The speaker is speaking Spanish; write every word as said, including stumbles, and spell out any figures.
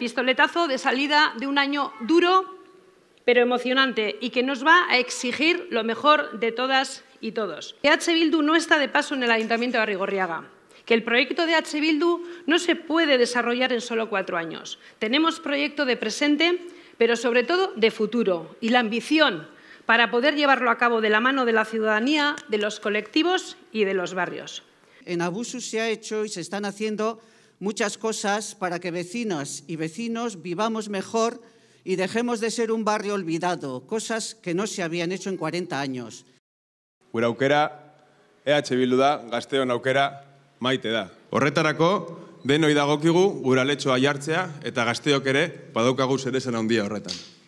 pistoletazo de salida de un año duro pero emocionante y que nos va a exigir lo mejor de todas y todos. Que H. Bildu no está de paso en el Ayuntamiento de Arrigorriaga, que el proyecto de H. Bildu no se puede desarrollar en solo cuatro años. Tenemos proyecto de presente, pero sobre todo de futuro y la ambición para poder llevarlo a cabo de la mano de la ciudadanía, de los colectivos y de los barrios. En Abusu se ha hecho y se están haciendo muchas cosas para que vecinas y vecinos vivamos mejor y dejemos de ser un barrio olvidado, cosas que no se habían hecho en cuarenta años. Gure aukera, E H Bildu da, gazteon aukera maite da. Horretarako, denoi dagokigu gure aletxoa jartzea eta gazteok ere badaukagu zeresan handia horretan.